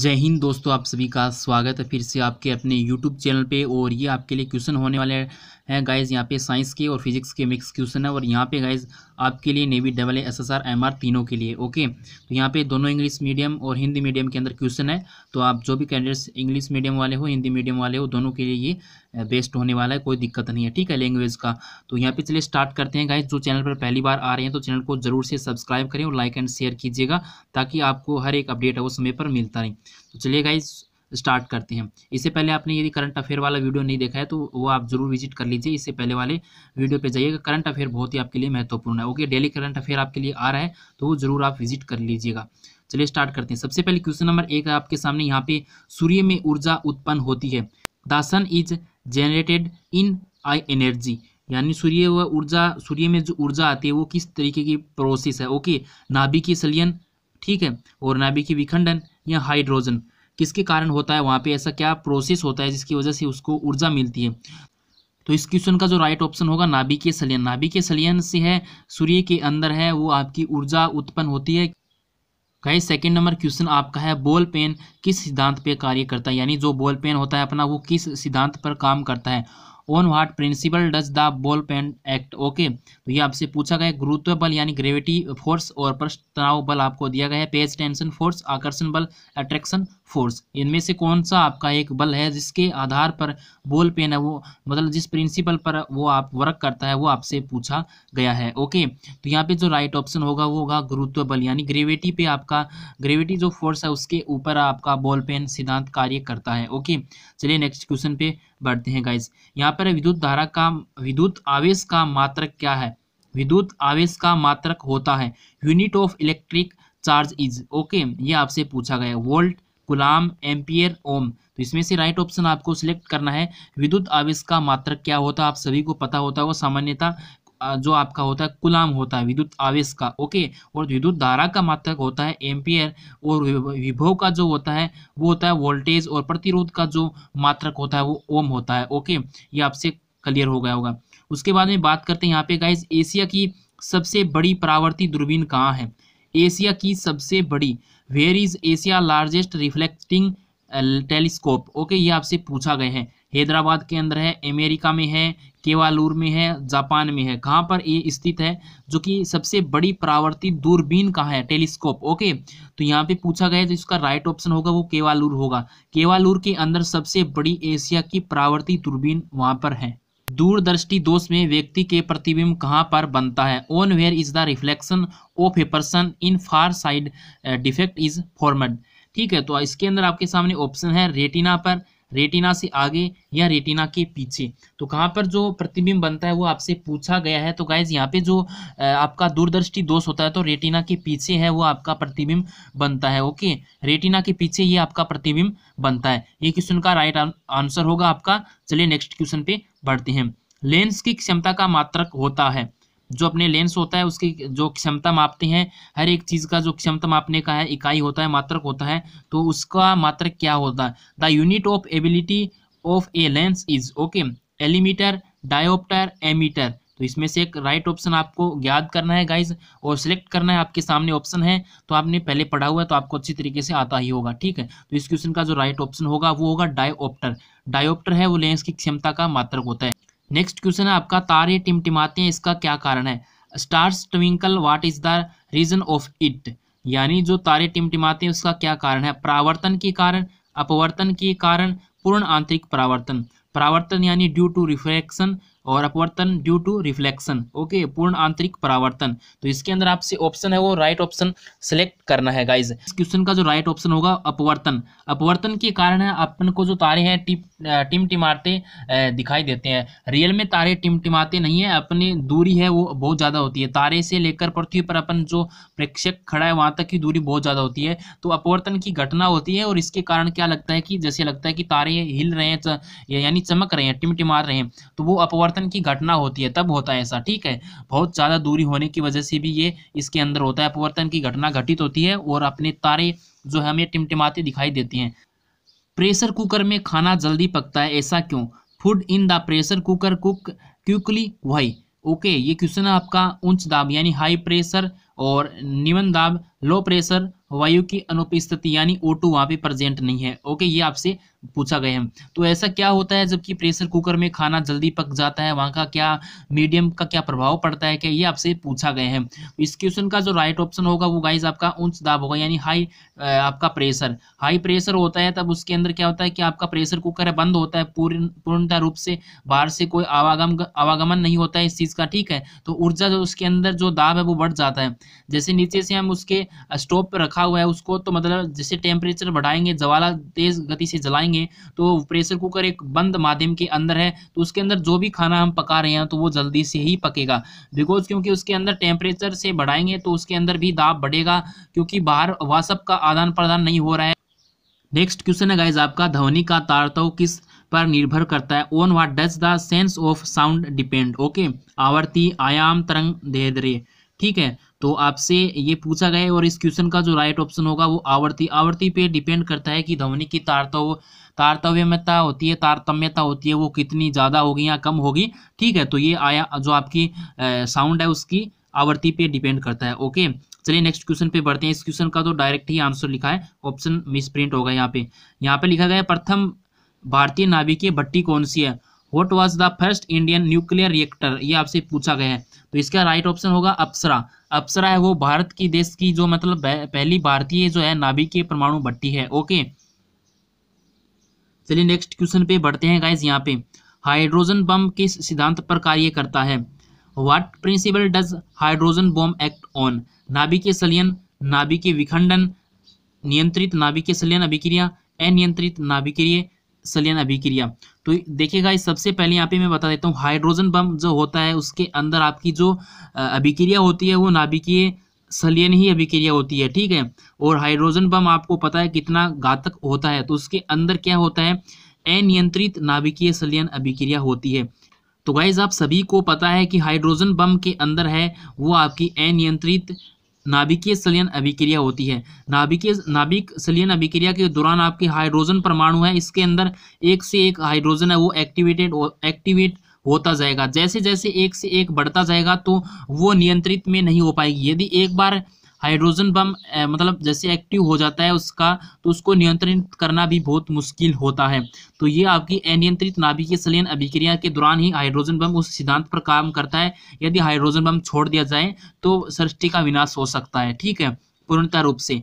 जय हिंद दोस्तों, आप सभी का स्वागत है फिर से आपके अपने YouTube चैनल पे। और ये आपके लिए क्वेश्चन होने वाले हैं गाइज़, यहाँ पे साइंस के और फिजिक्स के मिक्स क्वेश्चन है। और यहाँ पे गाइज़ आपके लिए navy double A SSR MR तीनों के लिए ओके। तो यहाँ पे दोनों इंग्लिश मीडियम और हिंदी मीडियम के अंदर क्वेश्चन है। तो आप जो भी कैंडिडेट्स इंग्लिश मीडियम वाले हो, हिंदी मीडियम वाले हो, दोनों के लिए ये बेस्ट होने वाला है, कोई दिक्कत नहीं है, ठीक है, लैंग्वेज का। तो यहाँ पे चलिए स्टार्ट करते हैं गाइज। जो चैनल पर पहली बार आ रहे हैं तो चैनल को जरूर से सब्सक्राइब करें और लाइक एंड शेयर कीजिएगा ताकि आपको हर एक अपडेट है वो समय पर मिलता रहे। तो चलिए गाइज स्टार्ट करते हैं। इससे पहले आपने यदि करंट अफेयर वाला वीडियो नहीं देखा है तो वो आप जरूर विजिट कर लीजिए, इससे पहले वाले वीडियो पे जाइएगा। करंट अफेयर बहुत ही आपके लिए महत्वपूर्ण है ओके। डेली करंट अफेयर आपके लिए आ रहा है तो वो जरूर आप विजिट कर लीजिएगा। चलिए स्टार्ट करते हैं। सबसे पहले क्वेश्चन नंबर 1 है आपके सामने। यहाँ पे सूर्य में ऊर्जा उत्पन्न होती है। The sun is generated in I energy, यानी सूर्य व ऊर्जा, सूर्य में जो ऊर्जा आती है वो किस तरीके की प्रोसेस है ओके। नाभिकीय संलयन, ठीक है, और नाभिकीय विखंडन या हाइड्रोजन, किसके कारण होता है, वहाँ पे ऐसा क्या प्रोसेस होता है जिसकी वजह से उसको ऊर्जा मिलती है। तो इस क्वेश्चन का जो राइट ऑप्शन होगा नाभिकीय संलयन। नाभिकीय संलयन से है, सूर्य के अंदर है, वो आपकी ऊर्जा उत्पन्न होती है। गाइस सेकंड नंबर क्वेश्चन आपका है, बॉल पेन किस सिद्धांत पे कार्य करता है, यानी जो बॉल पेन होता है अपना वो किस सिद्धांत पर काम करता है। On what principle does the ball pen act okay. तो ये आपसे पूछा गया। गुरुत्व बल यानी ग्रेविटी फोर्स और पृष्ठ तनाव बल आपको दिया गया है। पेज टेंशन फोर्स, आकर्षण बल, अट्रैक्शन फोर्स, इनमें से कौन सा आपका एक बल है जिसके आधार पर बॉल पेन है वो, मतलब जिस प्रिंसिपल पर वो आप वर्क करता है, वो आपसे पूछा गया है ओके। तो यहाँ पे जो राइट ऑप्शन होगा वो होगा गुरुत्व बल, यानी ग्रेविटी पे आपका, ग्रेविटी जो फोर्स है उसके ऊपर आपका बॉल पेन सिद्धांत कार्य करता है ओके। चलिए नेक्स्ट क्वेश्चन पे बढ़ते हैं गाइज। यहाँ पर विद्युत धारा का, विद्युत आवेश का मात्रक क्या है। विद्युत आवेश का मात्रक होता है unit of electric charge is okay. ये आपसे पूछा गया। वोल्ट, कूलम, एम्पियर, ओम, तो इसमें से राइट ऑप्शन आपको सिलेक्ट करना है। विद्युत आवेश का मात्रक क्या होता है आप सभी को पता होता है, वो सामान्यता जो आपका होता है कूलम होता है विद्युत आवेश का ओके। और विद्युत धारा का मात्रक होता है एम्पियर। और विभव का जो होता है वो होता है वोल्टेज। और प्रतिरोध का जो मात्रक होता है वो ओम होता है ओके। ये आपसे क्लियर हो गया होगा। उसके बाद में बात करते हैं यहाँ पे गाइज, एशिया की सबसे बड़ी परावर्ती दूरबीन कहाँ है। एशिया की सबसे बड़ी, where is Asia largest reflecting telescope okay. ये आपसे पूछा गया है। हैदराबाद के अंदर है, अमेरिका में है, केवालूर में है, जापान में है, कहाँ पर ये स्थित है जो कि सबसे बड़ी परावर्ती दूरबीन कहाँ है, टेलीस्कोप ओके। तो यहाँ पे पूछा गया है तो इसका राइट ऑप्शन होगा वो केवालूर होगा। केवालूर के अंदर सबसे बड़ी एशिया की परावर्ती दूरबीन वहाँ पर है। दूरदृष्टि दोष में व्यक्ति के प्रतिबिंब कहाँ पर बनता है। On where is the reflection of a person in far side defect is formed, ठीक है। तो इसके अंदर आपके सामने ऑप्शन है रेटिना पर, रेटिना से आगे या रेटिना के पीछे, तो कहाँ पर जो प्रतिबिंब बनता है वो आपसे पूछा गया है। तो गाइज यहाँ पे जो आपका दूरदृष्टि दोष होता है तो रेटिना के पीछे है वो आपका प्रतिबिंब बनता है ओके। रेटिना के पीछे ये आपका प्रतिबिंब बनता है। ये क्वेश्चन का राइट आंसर होगा आपका। चलिए नेक्स्ट क्वेश्चन पे बढ़ते हैं। लेंस की क्षमता का मात्रक होता है, जो अपने लेंस होता है उसकी जो क्षमता मापते हैं, हर एक चीज़ का जो क्षमता मापने का है इकाई होता है, मात्रक होता है, तो उसका मात्रक क्या होता है। The unit of ability of a lens is okay एलिमीटर, डायोप्टर, एमीटर, तो इसमें से एक राइट ऑप्शन आपको याद करना है गाइज और सिलेक्ट करना है। आपके सामने ऑप्शन है तो आपने पहले पढ़ा हुआ है तो आपको अच्छी तरीके से आता ही होगा, ठीक है। तो इस क्वेश्चन का जो राइट ऑप्शन होगा वो होगा डायोप्टर। डायोप्टर है वो लेंस की क्षमता का मात्रक होता है। नेक्स्ट क्वेश्चन है आपका, तारे टिमटिमाते हैं इसका क्या कारण है। Stars twinkle what is the reason of it, यानी जो तारे टिमटिमाते हैं उसका क्या कारण है। परावर्तन के कारण, अपवर्तन के कारण, पूर्ण आंतरिक परावर्तन। परावर्तन यानी ड्यू टू रिफ्लेक्शन और अपवर्तन ड्यू टू रिफ्लेक्शन ओके, पूर्ण आंतरिक परावर्तन। तो इसके अंदर आपसे ऑप्शन है वो राइट ऑप्शन सेलेक्ट करना है गाइज। इस क्वेश्चन का जो राइट ऑप्शन होगा अपवर्तन। अपवर्तन के कारण है अपन को जो तारे हैं टिमटिमाते दिखाई देते हैं। रियल में तारे टिमटिमाते नहीं है, अपनी दूरी है वो बहुत ज़्यादा होती है। तारे से लेकर पृथ्वी पर अपन जो प्रेक्षक खड़ा है वहाँ तक की दूरी बहुत ज़्यादा होती है। तो अपवर्तन की घटना होती है और इसके कारण क्या लगता है कि जैसे लगता है कि तारे हिल रहे हैं, यानी चमक रहे हैं, टिमटिमा रहे हैं, तो वो अपवर्तन की घटना होती है तब होता है ऐसा, ठीक है। बहुत ज्यादा दूरी होने की वजह से भी ये इसके अंदर होता है, अपवर्तन की घटना घटित होती है और अपने तारे जो हमें टिमटिमाते दिखाई देती हैं। प्रेशर कुकर में खाना जल्दी पकता है ऐसा क्यों। Food in the pressure cooker cook quickly why okay. ये क्वेश्चन है आपका। उच्च दाब यानी हाई प्रेशर और निम्न दाब लो प्रेशर वायु की अनुपस्थिति यानी O2 वहाँ पे प्रेजेंट नहीं है। ओके, ये आपसे पूछा गया है। तो ऐसा क्या होता है जबकि प्रेशर कुकर में खाना जल्दी पक जाता है, वहाँ का क्या मीडियम का क्या प्रभाव पड़ता है, क्या ये आपसे पूछा गया है। इस क्वेश्चन का जो राइट ऑप्शन होगा वो गाइज आपका उच्च दाब होगा यानी हाई आपका प्रेशर। हाई प्रेशर होता है तब उसके अंदर क्या होता है कि आपका प्रेशर कुकर है बंद होता है पूर्णतः रूप से, बाहर से कोई आवागमन नहीं होता है इस चीज़ का, ठीक है। तो ऊर्जा जो उसके अंदर जो दाब है वो बढ़ जाता है। जैसे नीचे से हम उसके स्टोव पर रखा हुआ है उसको, तो मतलब जैसे टेम्परेचर बढ़ाएंगे, ज्वाला तेज गति से जलाएंगे, तो प्रेशर कुकर एक बंद माध्यम के अंदर है तो उसके अंदर जो भी खाना हम पका रहे हैं तो वो जल्दी से ही पकेगा, बिकॉज क्योंकि उसके अंदर टेम्परेचर से बढ़ाएंगे तो उसके अंदर भी दाब बढ़ेगा क्योंकि बाहर वाष्प का आदान प्रदान नहीं हो रहा है। नेक्स्ट क्वेश्चन है गाइज आपका, ध्वनि का तारतम्य किस पर निर्भर करता है? On what does the sense of sound depend? Okay, आवर्ती, आयाम, तरंग दैर्ध्य, ठीक है। तो आपसे ये पूछा गया है और इस क्वेश्चन का जो राइट ऑप्शन होगा वो आवर्ती पे डिपेंड करता है कि ध्वनि की तारतम्यता होती है वो कितनी ज़्यादा होगी या कम होगी, ठीक है। तो ये जो आपकी साउंड है उसकी आवर्ती पे डिपेंड करता है। ओके, चलिए नेक्स्ट क्वेश्चन पे बढ़ते हैं। इस क्वेश्चन का तो डायरेक्ट ही आंसर लिखा है, ऑप्शन मिसप्रिंट होगा यहाँ पे। यहाँ पे लिखा गया है प्रथम भारतीय नाभिकीय भट्टी कौन सी है? What was the first Indian nuclear reactor? ये आपसे पूछा गया है। तो इसका राइट ऑप्शन होगा अप्सरा। अप्सरा है वो भारत की देश की जो मतलब पहली भारतीय जो है नाभिकीय परमाणु भट्टी है। ओके, चलिए नेक्स्ट क्वेश्चन पे बढ़ते हैं गाइज। यहाँ पे हाइड्रोजन बम किस सिद्धांत पर कार्य करता है? What principle does hydrogen bomb act on? नाभिकीय संलयन, नाभिकीय विखंडन, नियंत्रित नाभिकीय संलयन अभिक्रिया, अनियंत्रित नाभिकीय संलयन अभिक्रिया। तो देखिएगा इस सबसे पहले यहाँ पे मैं बता देता हूँ, हाइड्रोजन बम जो होता है उसके अंदर आपकी जो अभिक्रिया होती है वो नाभिकीय संलयन ही अभिक्रिया होती है, ठीक है। और हाइड्रोजन बम आपको पता है कितना घातक होता है, तो उसके अंदर क्या होता है, अनियंत्रित नाभिकीय संलयन अभिक्रिया होती है। तो गाइज आप सभी को पता है कि हाइड्रोजन बम के अंदर है वो आपकी अनियंत्रित नाभिकीय संलयन अभिक्रिया होती है। नाभिक संलयन अभिक्रिया के दौरान आपके हाइड्रोजन परमाणु है इसके अंदर एक से एक हाइड्रोजन है वो एक्टिवेट होता जाएगा। जैसे जैसे एक से एक बढ़ता जाएगा तो वो नियंत्रित में नहीं हो पाएगी। यदि एक बार हाइड्रोजन बम मतलब जैसे एक्टिव हो जाता है उसका, तो उसको नियंत्रित करना भी बहुत मुश्किल होता है। तो ये आपकी अनियंत्रित नाभिकीय संलयन अभिक्रिया के दौरान ही हाइड्रोजन बम उस सिद्धांत पर काम करता है, यदि हाइड्रोजन बम छोड़ दिया जाए तो सृष्टि का विनाश हो सकता है, ठीक है, पूर्णतः रूप से।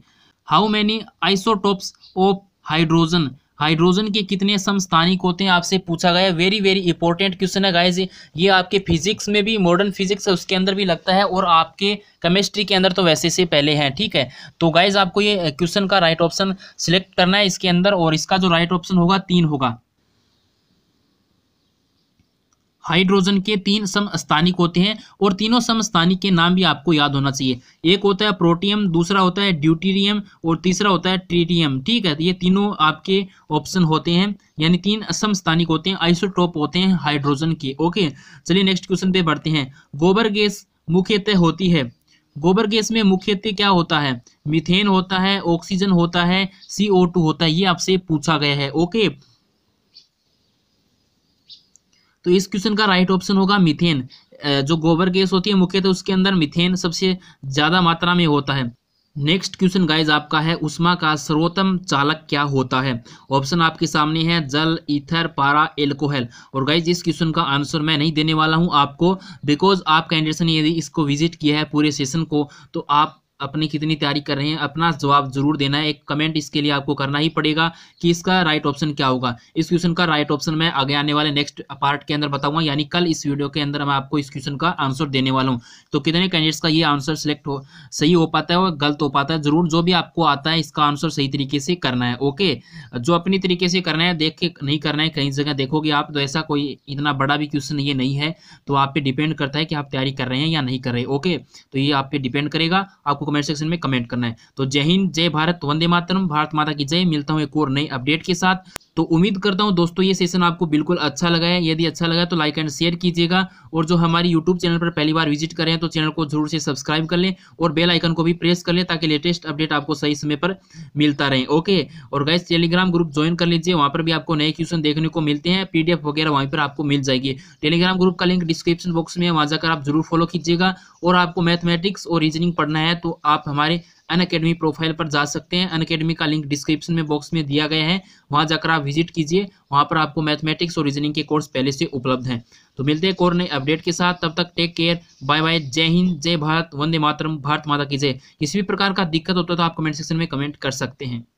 How many isotopes of hydrogen? Hydrogen के कितने समस्थानिक होते हैं आपसे पूछा गया है। वेरी वेरी इंपॉर्टेंट क्वेश्चन है गाइज, ये आपके फिजिक्स में भी, मॉडर्न फिजिक्स है उसके अंदर भी लगता है और आपके केमिस्ट्री के अंदर तो वैसे से पहले हैं, ठीक है। तो गाइज आपको ये क्वेश्चन का राइट ऑप्शन सिलेक्ट करना है इसके अंदर, और इसका जो राइट ऑप्शन होगा 3 होगा। हाइड्रोजन के 3 समस्थानिक होते हैं और तीनों समस्थानिक के नाम भी आपको याद होना चाहिए। एक होता है प्रोटियम, दूसरा होता है ड्यूटेरियम और तीसरा होता है ट्रिटियम, ठीक है। ये तीनों आपके ऑप्शन होते हैं, यानी 3 समस्थानिक होते हैं, आइसोटोप होते हैं हाइड्रोजन के। ओके, चलिए नेक्स्ट क्वेश्चन पे बढ़ते हैं। गोबर गैस मुख्यतः होती है, गोबर गैस में मुख्यतः क्या होता है? मीथेन होता है, ऑक्सीजन होता है, CO2 होता है, ये आपसे पूछा गया है। ओके, तो इस क्वेश्चन का राइट ऑप्शन होगा मीथेन। जो गोबर गैस होती है मुख्यतः उसके अंदर मीथेन सबसे ज़्यादा मात्रा में होता है। नेक्स्ट क्वेश्चन गाइज आपका है, ऊष्मा का सर्वोत्तम चालक क्या होता है? ऑप्शन आपके सामने है, जल, ईथर, पारा, एल्कोहल। और गाइज इस क्वेश्चन का आंसर मैं नहीं देने वाला हूं आपको, बिकॉज आप कैंडिडेट्स ने यदि इसको विजिट किया है पूरे सेशन को, तो आप अपनी कितनी तैयारी कर रहे हैं अपना जवाब जरूर देना है। एक कमेंट इसके लिए आपको करना ही पड़ेगा कि इसका राइट ऑप्शन क्या होगा। इस क्वेश्चन का राइट ऑप्शन मैं आगे आने वाले नेक्स्ट पार्ट के अंदर बताऊंगा, यानी कल इस वीडियो के अंदर मैं आपको इस क्वेश्चन का आंसर देने वाला हूं। तो कितने कैंडिडेट्स का ये आंसर सिलेक्ट हो सही हो पाता है और गलत हो पाता है, जरूर जो भी आपको आता है इसका आंसर सही तरीके से करना है। ओके, जो अपनी तरीके से करना है, देख के नहीं करना है। कहीं जगह देखोगे आप तो ऐसा कोई इतना बड़ा भी क्वेश्चन ये नहीं है, तो आप पे डिपेंड करता है कि आप तैयारी कर रहे हैं या नहीं कर रहे। ओके, तो ये आप पे डिपेंड करेगा, आपको कमेंट सेक्शन में कमेंट करना है। तो जय हिंद, जय भारत, वंदे मातरम, भारत माता की जय। मिलता हूं एक और नई अपडेट के साथ। तो उम्मीद करता हूं दोस्तों ये सेशन आपको बिल्कुल अच्छा लगा है। यदि अच्छा लगा तो लाइक एंड शेयर कीजिएगा, और जो हमारी यूट्यूब चैनल पर पहली बार विजिट करें तो चैनल को जरूर से सब्सक्राइब कर लें और बेल आइकन को भी प्रेस कर लें ताकि लेटेस्ट अपडेट आपको सही समय पर मिलता रहे। ओके, और गाइस टेलीग्राम ग्रुप ज्वाइन कर लीजिए, वहाँ पर भी आपको नए क्वेश्चन देखने को मिलते हैं, पीडीएफ वगैरह वहीं पर आपको मिल जाएगी। टेलीग्राम ग्रुप का लिंक डिस्क्रिप्शन बॉक्स में है, वहाँ जाकर आप जरूर फॉलो कीजिएगा। और आपको मैथमेटिक्स और रीजनिंग पढ़ना है तो आप हमारे अनअकैडमी प्रोफाइल पर जा सकते हैं, अनअकैडमी का लिंक डिस्क्रिप्शन में बॉक्स में दिया गया है, वहां जाकर आप विजिट कीजिए, वहां पर आपको मैथमेटिक्स और रीजनिंग के कोर्स पहले से उपलब्ध हैं। तो मिलते हैं एक और नए अपडेट के साथ, तब तक टेक केयर, बाय बाय, जय हिंद, जय भारत, वंदे मातरम, भारत माता की जय। किसी भी प्रकार का दिक्कत होता है तो आप कमेंट सेक्शन में कमेंट कर सकते हैं।